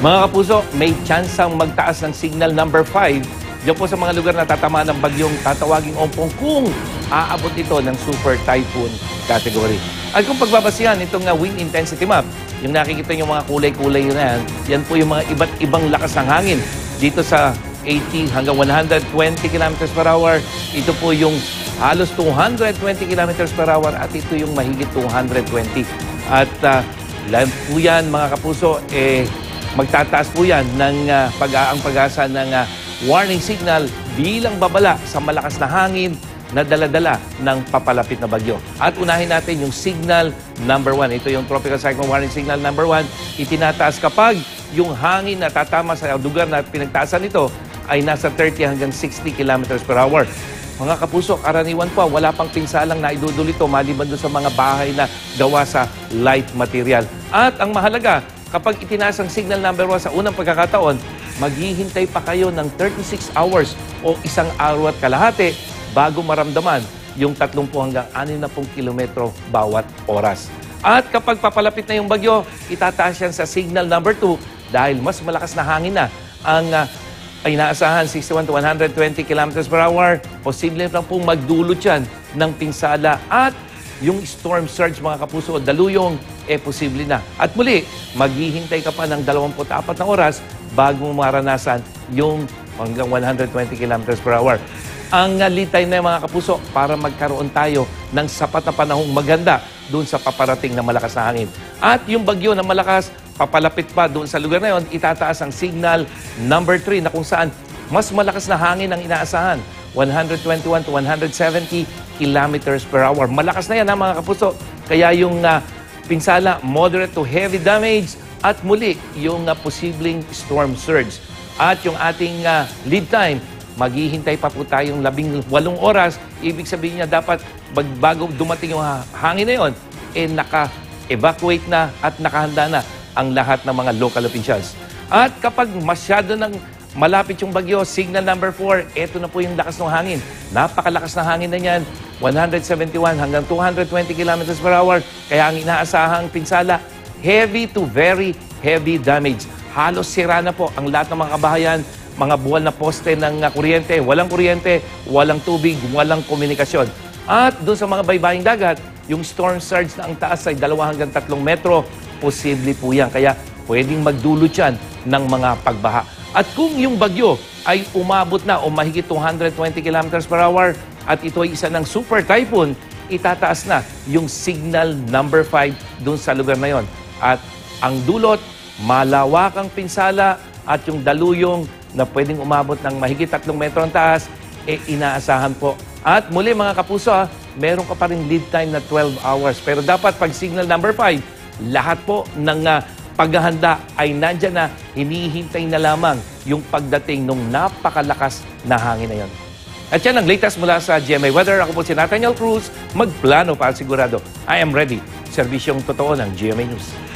Mga kapuso, may chance ang magtaas ng signal number 5 diyan po sa mga lugar na tatamaan ng bagyong tatawaging Ompong kung aabot ito ng super typhoon category. At kung pagbabasihan itong wind intensity map, yung nakikita nyo mga kulay-kulay na yan, yan po yung mga iba't ibang lakas ng hangin. Dito sa 80 hanggang 120 kilometers per hour, ito po yung halos 220 kilometers per hour at ito yung mahigit 220. At lahat po yan mga kapuso, magtataas po yan ng pag-asa ng warning signal bilang babala sa malakas na hangin na dala-dala ng papalapit na bagyo. At unahin natin yung signal number 1. Ito yung tropical cyclone warning signal number 1. Itinataas kapag yung hangin na tatama sa lugar na pinagtaasan nito ay nasa 30 hanggang 60 kilometers per hour. Mga kapuso, karaniwan po, wala pang pinsalang naidudol ito maliban doon sa mga bahay na gawa sa light material. At ang mahalaga, kapag itinaas ang signal number 1 sa unang pagkakataon, maghihintay pa kayo ng 36 hours o isang araw at kalahati bago maramdaman yung 30 hanggang 60 kilometro bawat oras. At kapag papalapit na yung bagyo, itataas yan sa signal number 2 dahil mas malakas na hangin na ang ay inaasahan 61 to 120 kilometers per hour. Posible lang pong magdulot yan ng pinsala at yung storm surge mga kapuso o daluyong posible na. At muli, maghihintay ka pa ng 24 na oras bago maranasan yung hanggang 120 kilometers per hour. Ang lead time na yung mga kapuso para magkaroon tayo ng sapat na panahong maganda doon sa paparating na malakas na hangin. At yung bagyo na malakas, papalapit pa doon sa lugar na yon, itataas ang signal number 3 na kung saan mas malakas na hangin ang inaasahan. 121 to 170 kilometers per hour. Malakas na yan ha, mga kapuso. Kaya yung pinsala, moderate to heavy damage. At muli, yung posibleng storm surge. At yung ating lead time, maghihintay pa po tayong 18 oras. Ibig sabihin niya dapat bago dumating yung hangin na yon, naka-evacuate na at nakahanda na ang lahat ng mga local officials. At kapag masyado ng malapit yung bagyo, signal number 4, eto na po yung lakas ng hangin. Napakalakas na hangin na yan, 171 hanggang 220 kilometers per hour. Kaya ang inaasahang pinsala, heavy to very heavy damage. Halos sira na po ang lahat ng mga kabahayan, mga buwal na poste ng kuryente, walang tubig, walang komunikasyon. At doon sa mga baybaying dagat, yung storm surge na ang taas ay 2 hanggang 3 metro, posible po yan. Kaya pwedeng magdulot yan ng mga pagbaha. At kung yung bagyo ay umabot na o mahigit 220 kilometers per hour at ito ay isa ng super typhoon, itataas na yung signal number 5 doon sa lugar na yon. At ang dulot, malawakang pinsala at yung daluyong na pwedeng umabot ng mahigit 3 metro ang taas, inaasahan po. At muli mga kapuso, meron ka pa rin lead time na 12 hours. Pero dapat pag signal number 5, lahat po ng paghahanda ay nandyan na, hinihintay na lamang yung pagdating ng napakalakas na hangin na yon. At yan ang latest mula sa GMA Weather. Ako po si Nathaniel Cruz, magplano para sigurado. I am ready. Serbisyong totoo ng GMA News.